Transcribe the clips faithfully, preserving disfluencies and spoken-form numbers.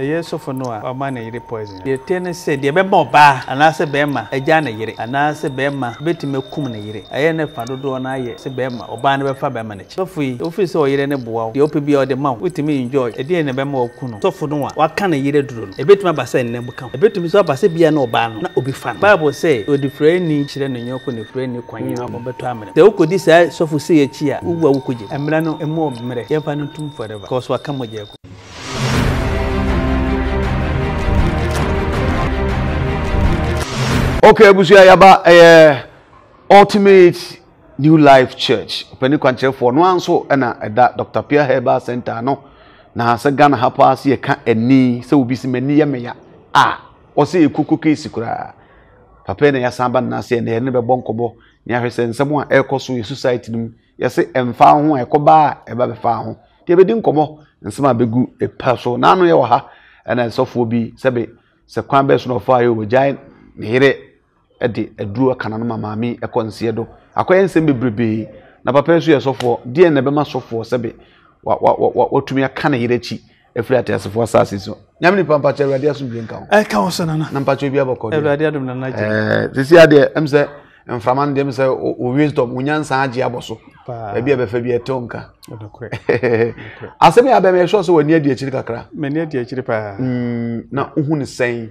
Yes, of no, a man a poison. The tennis said, "Dear Bemba, and I said Bema, a janier, and I said Bema, betting me cumnere. I end up and do an eye, said Bema, or Banner Fabermanage. So free, office or in a bow, the O P B or the mount, with me enjoy a dear Nebemo Kuno. So for no, what can a year do? A bit my bassin never come. A bit to me, so I say, be no ban, not will be fun. Bible say, or the friend each and your country, friend, your coin, your number time. The Oko decide, so for see a cheer, Uwa Ukuji, and Milano and more Mere, Yapanum forever, cause what come with you. Okay, Abusia Yaba, eh, Ultimate New Life Church. Penny Quanche for no answer, and that Doctor Pierre Heber Center. No, now, Sagana Hapas, ye can't any so busy many mea. Ah, or see a cuckoo case. Papa, and Yasamba Nasi and the Never Bonkobo, near his and someone echoes to society. Yes, and found one a coba, a baby found. They be doing como, and some be good a person, none of her, and then soft will be Sabby. Sequambers no fire with giant. Nere edi edru aka na no mama mi ekonsie do akoye nsem bebrebe na papa nso yesofo die na be masofo sebe watumi aka na yerechi efri atesofo asasiso nyamni pampa che awade aso blenka ho e ka ho sanana na mpacho bi abakode awade adum na naje eh sisi ade emse mframan de emse o wisdom unyansa age aboso ba bi abefa bi etonka odokwe asemi abem yesho so wani ade echiri kakra meni ade echiri pa na ohu ne sen.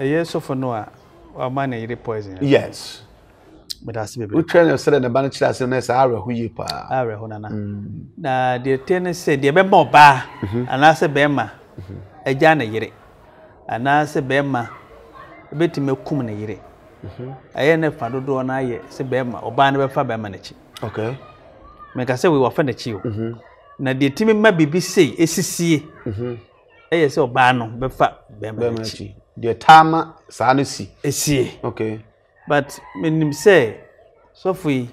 Yes, so for no, a man a poison. Yes, but I see we train yourself in the banana as soon as I who you pa. I honana. Now the tennis said, "Dear Bemba, and I said Bema, a janier, and I said Bema, a bit me cumnere. I end up and do an eye, said Bema, or Banner Fabermanage. Okay, make I say we were furnished you. Now the team may be say, A C C, A S O Bano, Befa Bemberchi. The tama sanusi. Esi. Okay. But me say, so free,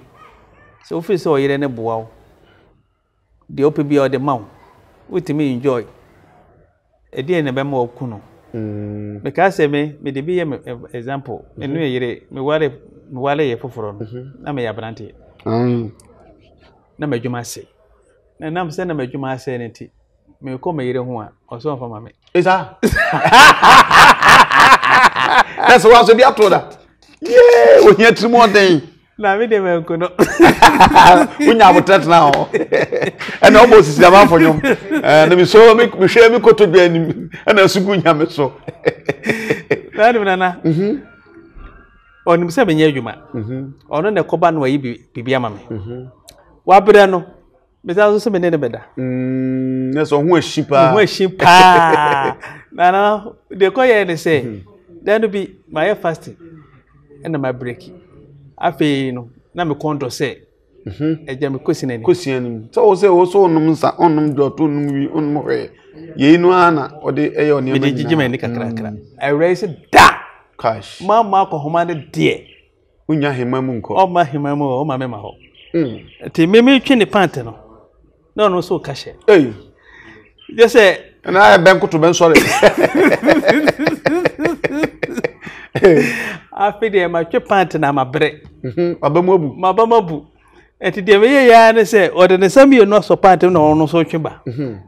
so free so you don't bow. The O P B or the mount, with me enjoy. A dear never more kuno. Because I may me be an example. And we me worry me worry a perform. I may have planted. Namajumasi. And I'm sending a Jumasi entity. Me come here one or so for mammy. Is that? That's why I should be up to that. Yeah, we need two more things. Now we didn't know. We never touch now. And almost is the man for you. And we saw me share me coat to be and a sugunya so. On himself in Yajuma. On the Coban way be Biamami. Wabedano. But I also made a better. That's on where she Nana, they call you say. Then will be my fasting and my breaking. I feel no, now me control say. Mhm. I jam question any. Question any. So we say also no musa, on no do to no we on more. Ye no ana or the ayo ni. Me dey jiji me ni kakra kakra. I raise da cash. Mama ko homande de. Unya hema mu nko. O ma hema mu o ma me ma ho. Mhm. Ti me me twi ni pant no. No no so cash. Eh. Just say and I ben ko to ben sorry. I feel my chip pant and I'm a break. Mabamobu, Mabamabu. And today, I say, or the assembly are not so part of no so chamber.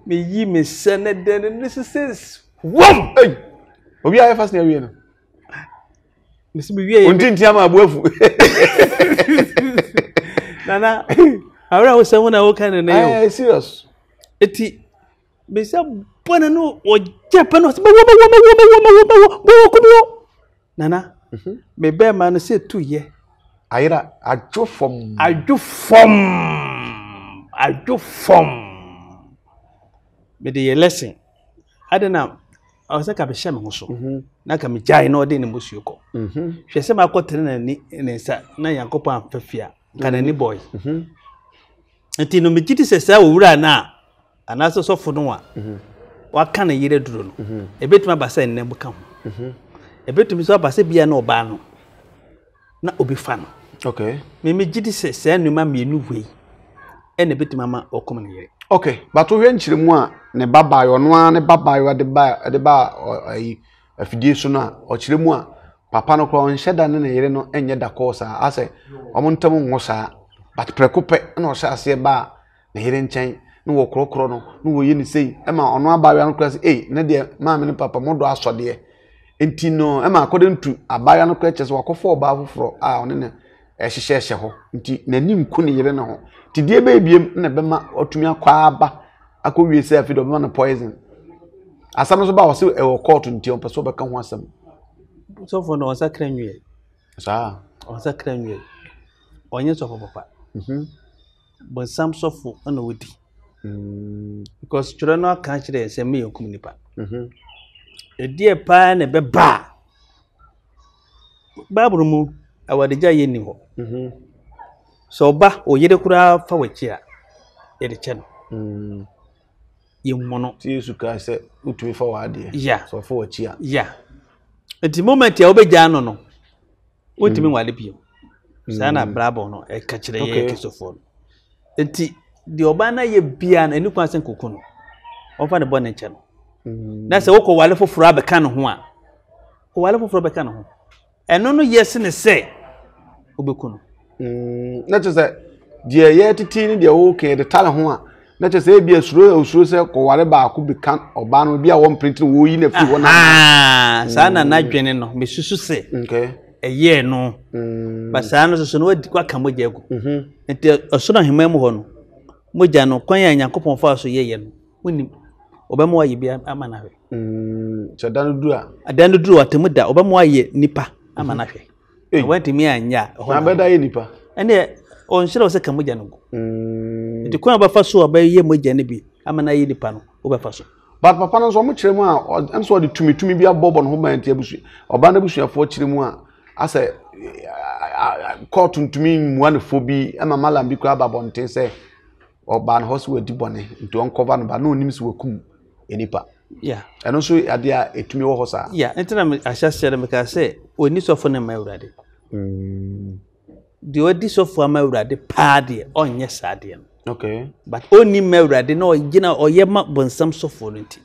Me ye miss Senate, then, and this is one. We are fast near Vienna. Miss Bivia, you didn't tell my wolf. Nana, I was someone I woke and I serious. It is Bonano or Japanese. Nana, me bear man say two year. Ira, I do form. I do form. I do form. Me the lesson. I don't know. I was like a shaman also. Naka me giant or den musuko. She said my cotton and Nessa, Nayan Copa and Fafia, can any boy. Until no midget says I will run now. And also so for no one. What can a year do? A bit my bassin never come. A bit to me, so I say, be an obano. Not be fun. Okay. Mimi Jitty says, send you mammy new way. And a bit mamma or common here. Okay, but to venture one, ne baba or one, a baba or the bar at the bar or a fiduciana or chilimua. Papa no crown shed and a yereno and yet the course. I say, I want to mosa, but precope no shall see a bar, the hidden chain. no okro kro no no wo ye ni sei e ma ono abawe an kra se eh na de ma me papa modo asode enti no e ma akode ntu abawe an kra che se wakofo oba afoforo a one ne e hye hye ho enti nanim ku ne yire ne ho ti die be biem na be ma otumi akwa aba akowie se afi do be na poison asam so ba wo se e wo court enti on peso be ka ho asam so for no sakra nwie sa on sakra nwie onye so papa mhm but some so for na wodi because children are country say me community pa mhm e die pa na be ba baburu mu awadeja ye ni ho mhm so ba oyede kura fa wachi a e de che no mhm ye mono ti suka se utwe fa wade ya so fa wachi a ya at the moment ya obeja no no otimi wale bi sana brabo no e ka kire ye kisofo enti the obana ye bia na enukwa sen koko no ofa ne bone nche no na se woko wale foforo abeka no ho a wale foforo beka no ho eno no yes ne se obeku no mm na che se de ye titi ni de wo ke de tale ho a na che se e bia suro suro se ko wale ba ko beka obana bia wo print wo yi na fi wo na ah sana na dwene no me susu se okay e ye no ba sana susu no wadi kwa kamoje ego mhm enti osoro hema mu ho no moja no kwanya yakopon fa so yeye no woni obema waye bia amana hwe mm so danu duru a adanu duru atemuda obema waye nipa amana hwe e wantimi anya na beda ye nipa ene onshira wose ka moja no go mm de kwanya ba fa so ba ye moja ne bi amana ye nipa no obefa so but papa no so mo kiremu a am so de tumi tumi bia bobo no ho ma ntia busu oba na busu afo kiremu a asa court tumi muanefo bi amama lambi kura babo nten se or ban horse were debonne into uncover but no names were come enipa yeah and also adia etumi wo horse yeah entina I just share me ka say oni sofo na mawrade mm the odi sofo mawrade pa de onye sade okay but oni mawrade na oyina oyema bonsam sofo nti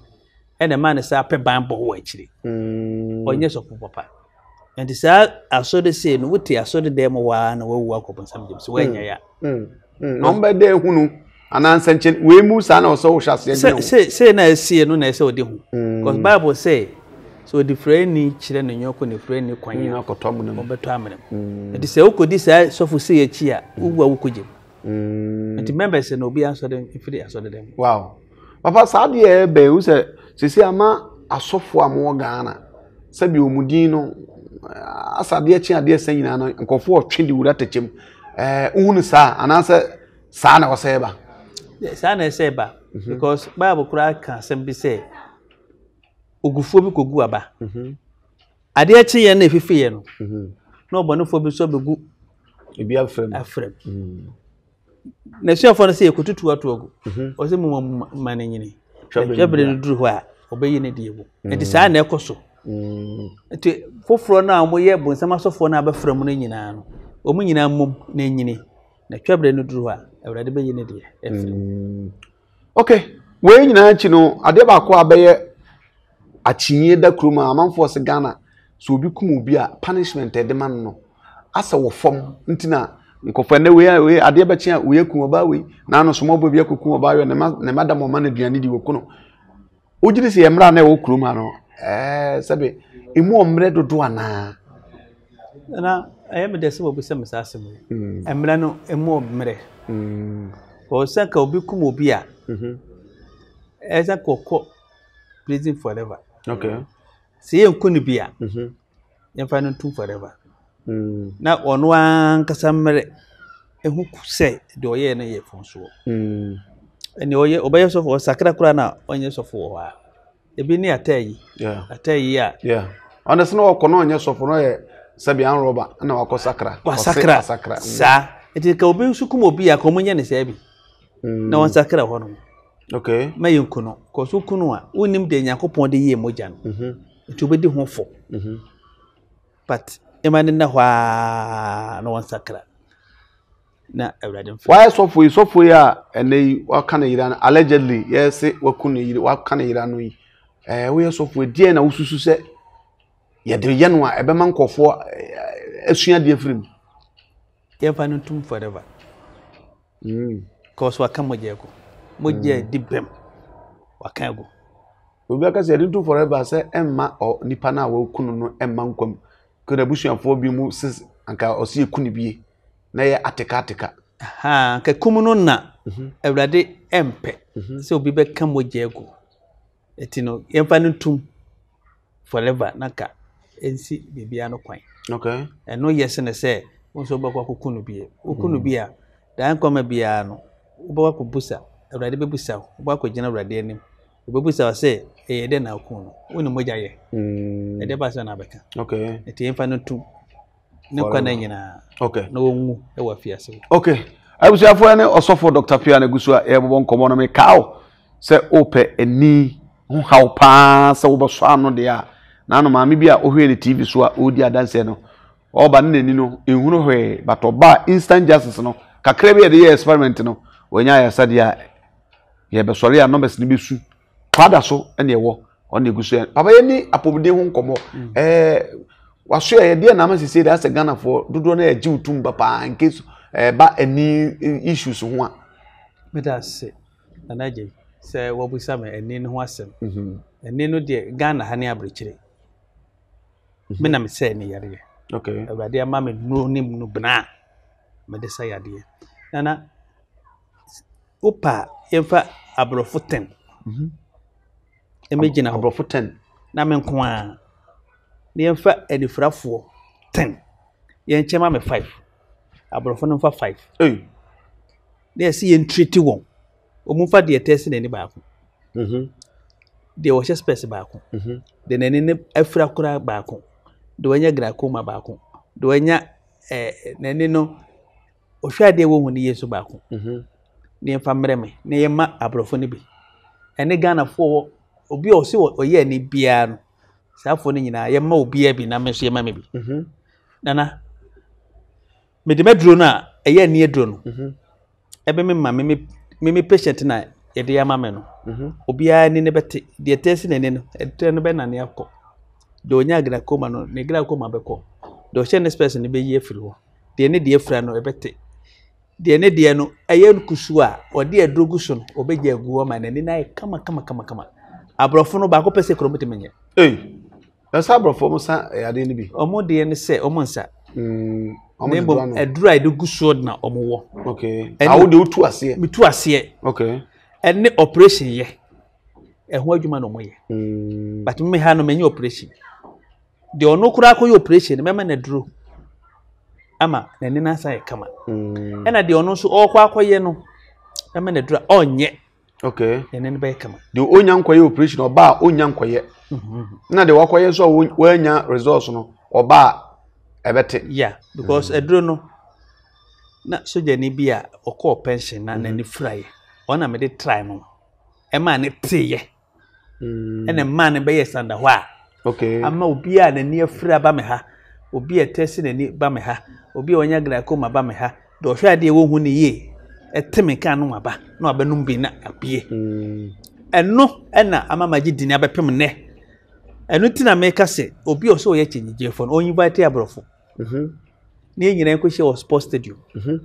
and a man say ape ban bo wo akire mm onye sofo papa and the say aso de say no wuti aso de dem wa na wawu akobonsam james we nya ya mm number de hunu anansen chen we musa na so hwase ene se se na sie no na se odi hu because bible say so the friend ni chire no nyoko ne friend ni kwanye na kotom mm. no beto amere it say ukodi say so fu see echi a uwa ukoje mm it members say no bi aso dem ifiri aso dem wow papa saade e be u say sisi ama asofo amo Ghana se bi omudin no asade echi ade esa nyina no nkofo otwede wura tachem eh uhunu sa anansa sa na waseba sana eseba because bible kura kan sem bi say ogufuo bi kogu aba mhm ade achi ye na efifiye no mhm na obonofo bi so begu ebi afrem afrem mhm na se afon se ekututu ato ogu o se mu mananyini jabre no duru ho a obeyi ne de ebo enti sa na ekoso mhm enti foforo na amoye bonsama sofo na abafrem no nyina no omu nyina mum na nyini na twabre no duru ho a awrade be yene de efrem okay we nyina anchi no ade ba ko abeye achinye da kruma amanfo se Ghana so obi kum obi a punishment e de man no asa wo fom ntina nkofa na we ade ba chin a we kum oba we na anu so mo obi akukum oba we na madam o man aduani di wo kuno ojiri se emra na wo kruma no eh sabe emu omre dodo ana na ayem de se wo bi se mesase mo emra no emu omre Mm. Or Sanka Obikum Obia. Mhm. As a cocoa, pleasing forever. Okay. See you couldn't be a. Mhm. And final two forever. Mm. Now on one Casamere, and who could say, do ye and ye Fonso? Mm. And you obey yourself or Sakra Crana on yourself for a while. A be near Tay. Yeah. A Tay, yeah. Yeah. On the snow, Conon, yourself for Sabian Robert, and our Cosacra. Cosacra, Sacra, sir. It is Cobin Sukumobia, Communion is heavy. No one sacred one. Okay, my uncuno, Cosucunua, who named the Yakopon de Ye Mojan. Mhm. It will be the home for. Mhm. But Emanina, no one sacred. Now, I read him. Why so we so we are, and they what can Iran allegedly, yes, what can you, what can Iran we? Eh, we are so we dear and also said, Yet the Yanua, a beman call for a sheer different. Ever no tomb forever. Mm. Cause what come with Jacob? moje dibem wakan go obi aka say do forever say emma or nipa na wo kunu no emma nkwam ko na busuafo bi mu sis anka osie kunu bi na ye ateka ateka aha ka kumu no na ewrade empe say obi be ka moje go etino empa no tum forever naka ensi bibia no kwan okay eno yes na say won so bakwa kunu bi okunu bi a dan kwama bia no oba ko busa ewrade be busa oba ko gina ewrade anim obebusa say e de na okun no woni moja ye mm e de basa na beka okay e ti emfa no tu ne kwa na nyina okay na wonwu e wa fiase okay abusu afo ne osofo Doctor Piano Gusua e bobo nkomo no me kao se ope eni ho haw pa se oboso ano de a na anu maami bia ohwe ni T V so a odi adanse no oba ne ni no ehunu hwe but oba instant justice no kakra bi e de experiment no wonya ya sadia ye be sori a numbers ni besu father so ene wo on egusu papa ye ni apobde hu nkomo eh waso ye de na ma sisi da se Ghana for dodo na ye ji utum papa in case eh ba any issues ho a meda se anaje se wo bu same ene ne ho asem mhm ene no de Ghana ha ne abrekire me na me se ne yare okay awade ama me no nim no bna me de sa yade nana opa emfa abrofoten mhm imagine a brofo ten na me nko a na yemfa edifrafo ten yenche ma me five abrofo no fa five eh na yesi yen treat won omumfa de test na ni baako mhm de wo she space baako mhm de na ni ne afra kura baako de wanya glaucoma baako de wanya eh na ni no ohwa de wo hu ni yesu baako mhm na yemfa mreme na yema abrofo ni bi ene Ghana fo obi o se oye ni bia no safo ni nyina ye ma obi abi na me so ye ma me bi mhm nana me de medro na eye ni edro no mhm ebe me ma me me patient na ye de ya ma me no mhm obi ani ne bete de test ne ne no etre no be na ne akọ do nya gra koma no ne gra koma be kọ do she ne space ne be ye firiwo de ne de fira no ebete de ne de no eye nkusu a ode edrogusu no obeje aguo ma ne ni na kama kama kama kama abrofo no ba ko pese kromete menye eh esa abrofo mo sa yade ni bi omo de ne se omo nsa mm omo edura ide gusuo na omo wo okay awu de otu ase mi tu ase okay ene operation ye eho adwuma no mo ye mm but me ha no menye operation de ono kura ko ye operation me ma na duro ama na ne na sa ye kama mm ena de ono so okwa akoye no me ma na dura onye okay ene ne ba kama de onya nkoye operation oba onya nkoye mhm na de wakoye so wanya resource no oba ebete yeah because edro no na soja ni bia okọ pension na nani fry ona me de try no e ma ne teye mhm ene ma ne be yesanda ho a okay ama obi a nani afra ba me ha obi e tesi nani ba me ha obi onya glaucoma ba me ha do hwa de wo hu ne ye eteme kan no aba no aba no bi na abie mm eno ena amamaji dini abepem ne eno ti na make say obi o so o ye chenje fo no invite abrofo mhm na enyina enko she o sports stadium mhm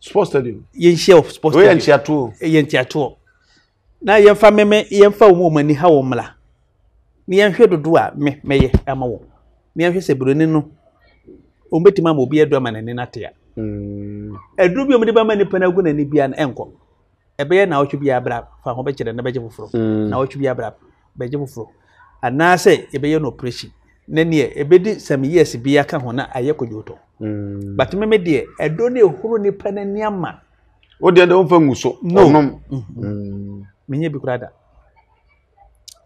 sports stadium ye she o sports stadium we entia to ye entia to na ye mfa meme ye mfa wo mani ha wo mla na ye hwe dodo a me meye amawo na ye hwe se broni no o betima mo bi edoma na ne natia Mm. Edru bi o mede ba ma nipa na gu na ni bia na enko. Ebe ye na otwe bia abra fa ho be kire na beje foforo. Na otwe bia abra beje foforo. Ana se ebe ye no operation. Na ne ebe di some years bia ka ho na aye kojoto. Mm. But me me de edo na ehuru nipa na ni ama. O de ndo mfa nguso. Onom. Mm. Menye bi kurada.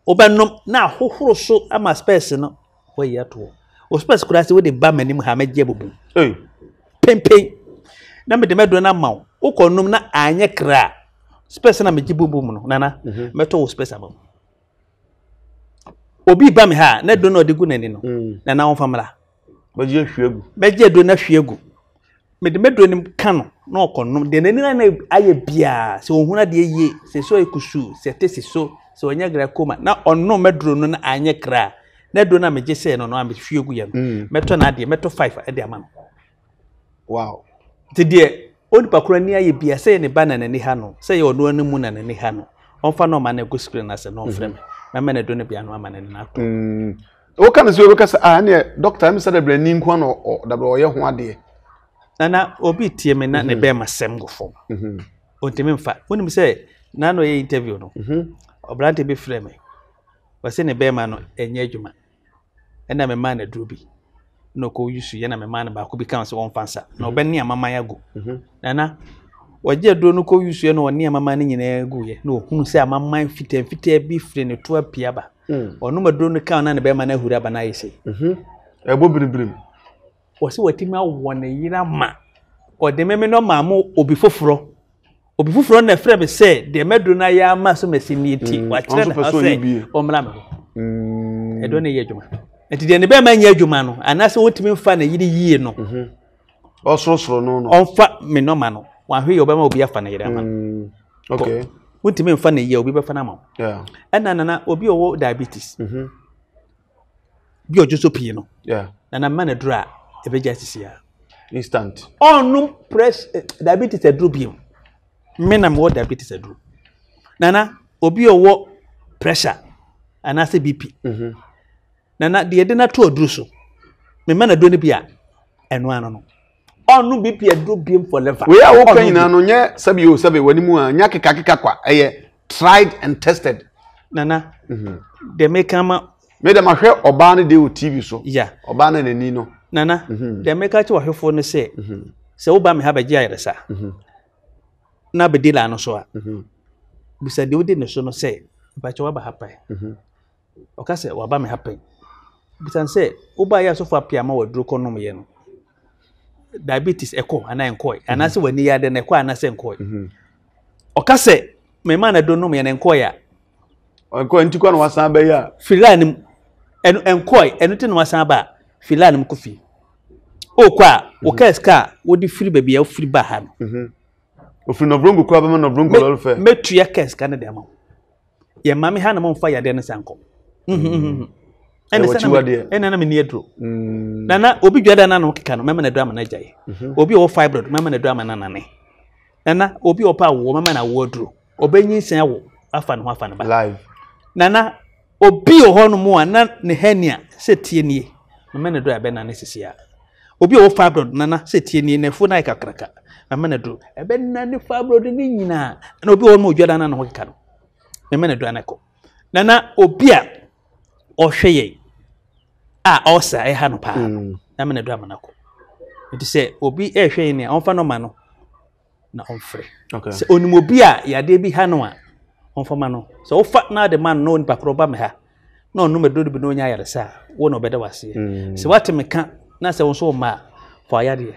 Oba nom na hohoro so ama space no wo ye to. O space kurada se we de ba manim ha meje bobo. Eh. Pempe na me de medo na mawo ukonum na anye kra space na meji bubum no nana meto wo space abam obi ba me ha na do na odigu nani no nana won famra meji hwegu meji do na hwegu me de medo ni kanu na okonum de nani na aye bia se ohuna de ye se so ekusu se tesi so se onya gra koma na onno medro no na anye kra na do na meji se no no am hwegu ya meto na de meto five e de amam wow. Today, Oni pakura niya yibia se ni bana na ni hano se yonuo ni muna na ni hano onfa no mane go screen na se no frame na mane do ne bia no mane na to mm o kan se o kasa ah ne doctor mi celebrate ni nko no dabro ye ho ade na na obi tie me na ne be masem go fo mhm o temi mfa woni mi se na no ye interview no mhm obrante be frame wa se ne be ma no enye adwuma ena me ma na duro bi no ko yusu ye na me ma na ba ko bi kan se won fansa na obeni amama ya go nana waje do no ko yusu ye na oni amama ni nyina ya go ye na ohun se amama fite fite bi fire ne to apia ba onu madro no kan na ne be ma na hura ba na yesi mhm ebo biribirim o se watima wona yira ma o de meme no ma mo obi foforo obi foforo na frɛ me se de medro na ya ma so mesi ni ti wa kire na se o mra me mhm edo ne ye adwuma enti de ne be ma nya adwuma no anase wotimi mfa na yiri yie no mhm osorosoro no no onfa me no ma no wa hwe obe ma obi afa na yiri ama okay wotimi mfa na yie obi be fa na ma yeah ena nana obi owo diabetes mhm bi ojo so pie no yeah nana ma na dura ebe justice ya instant onu press diabetes edru bi me na mo diabetes edru nana obi owo pressure anase B P mhm nana de yede na to odru so me ma na do ne bia eno ano no onu B P edru biem for liver we are working na no nye sabi o sabi wani mu a nya keka keka kwa eye tried and tested nana mhm de me kama me de ma hwe oba ne de o T V so yeah oba na nani no nana de me ka chi wahwefo no se se wo ba me ha ba gi ayere sa na be dela no so a bi se de wo de no so no se ba chi wa ba hapa mhm okase wa ba me hapa bitan say oba ya so fa piama wadru konom ye no diabetes eko ana enko ana se wani ya de na eko ana se enko okase me ma na do nom ye na enko ya enko entiko na wasan ba ya filanim enu enko enu tin wasan ba filanim kufi o kwa o kaska wodi firi ba bia o firi ba ha mhm ofiri no brongo kwa ba ma no brongo lol fe metu ya kaska na de ma ye mami ha na mo fa ya de na sanko mhm ene sana ene na mini edro nana obi dwada na no keka no mama na drama na jaye obi o fibroid mama na drama na nane nana obi o pa wo mama na wo edro obenyin sen wo afa no afa na ba live nana obi o hono mo ana ne hania se tie nie mama na dro abena ne sesia obi o fibroid nana se tie nie ne fu na ikakraka mama na dro ebena ne fibroid ni nyina na obi o mo dwada na no keka no mama na dro anako nana obi a o hweye ah osa e ha no pa na me na do amanako nti se obi e hweye ne onfa no ma no na onfre okay se onimo bi a ya de bi ha no a onfa ma no so ofa na de man no ni pakroba me ha na onu me do do bi no nya yare sa wo no beda wase se wate me ka na se won so ma fo ayade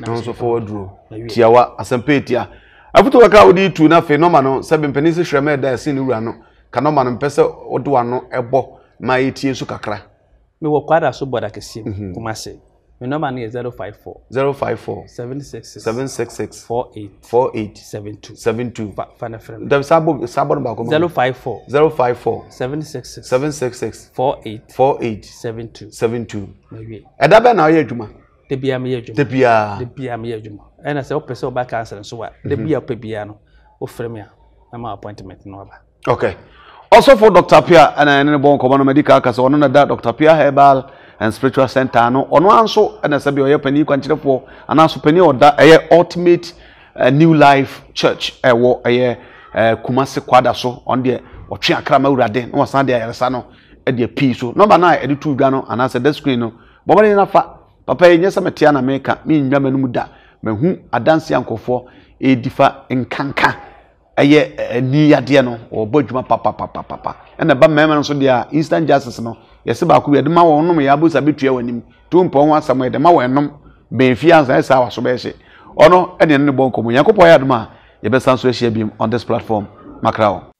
na so forward row tiawa asempetia afuto waka odi tu na fe no ma no se benpenisi hweme da se ni wura no ka no ma no mpese odo ano ebo ma itie su kakra me wo kwada so boda kesi kuma se me number ni zero five four zero five four seven six six four eight four eight seven two seven two fana frame da sabo sabo ba ko zero five four zero five four seven six six seven six six four eight four eight seven two seven two eda be na ye djuma de bia me ye djuma de bia de bia me ye djuma ena se o pese o ba cancel so wa de bia pe bia no o frame ya na ma appointment no ba okay. Also for Doctor Pia and an born common medical case on that Doctor Pia Herbal and Spiritual Center no on one so and as a be penny quantity for and also penny or that a ultimate new life church a war a Kumasi Kwada so on the or Chiakrama Urade no Sunday Sano at the P so number nine at the two Gano and as a desk screen no but enough papa yes I'm a Tiana maker me in Yamanuda men who are dancing uncle for a differ in Kanka. Aye ni ade no obodjuma papa papa papa na ba mema nso dia instant justice no yesi ba ku ya de ma won nom ya abusa betua wanim to mpon ho asam de ma won nom be fianza esa waso be hye ono ene ne bonkomu yakopo ya de ma ye be sanso hye biem on this platform makrao.